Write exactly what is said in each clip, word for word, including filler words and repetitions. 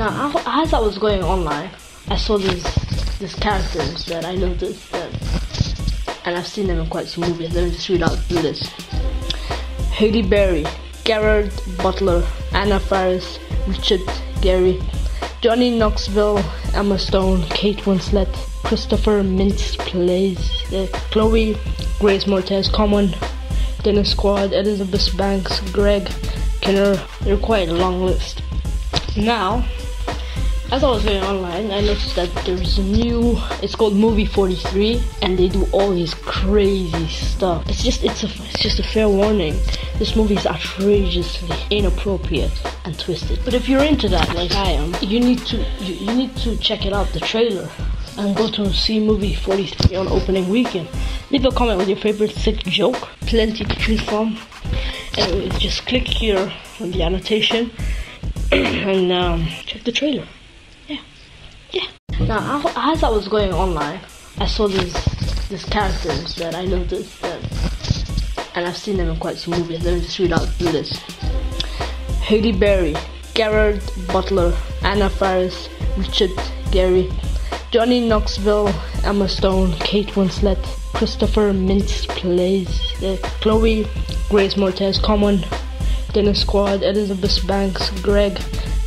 Now, as I was going online, I saw these these characters that I noticed, that, and I've seen them in quite some movies. Let me just read out through this. Halle Berry, Gerard Butler, Anna Faris, Richard Gary, Johnny Knoxville, Emma Stone, Kate Winslet, Christopher Mintz-Plasse, uh, Chloë Grace Moretz, Common, Dennis Quaid, Elizabeth Banks, Greg Kinnear. They're quite a long list. Now, as I was going online, I noticed that there's a new, it's called Movie forty-three, and they do all this crazy stuff. It's just, it's a, it's just a fair warning. This movie is outrageously inappropriate and twisted. But if you're into that, like I am, you need to, you, you need to check it out, the trailer, and go to see Movie forty-three on opening weekend. Leave a comment with your favorite sick joke. Plenty to choose from. Anyways, just click here on the annotation and um, check the trailer. Yeah. Now, as I was going online, I saw these these characters that I noticed, that, and I've seen them in quite some movies. Let me just read out through this. Halle Berry, Gerard Butler, Anna Faris, Richard Gary, Johnny Knoxville, Emma Stone, Kate Winslet, Christopher Mintz-Plasse, uh, Chloë Grace Moretz, Common, Dennis Quaid, Elizabeth Banks, Greg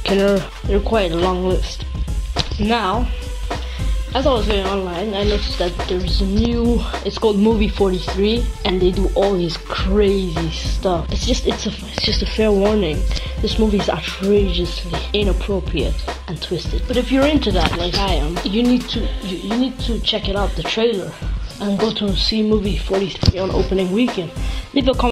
Kinnear. They're quite a long list. Now, as I was going online, I noticed that there's a new, it's called Movie forty-three, and they do all this crazy stuff. It's just, it's a, it's just a fair warning. This movie is outrageously inappropriate and twisted. But if you're into that, like I am, you need to, you, you need to check it out, the trailer, and go to see Movie forty-three on opening weekend. Leave a comment.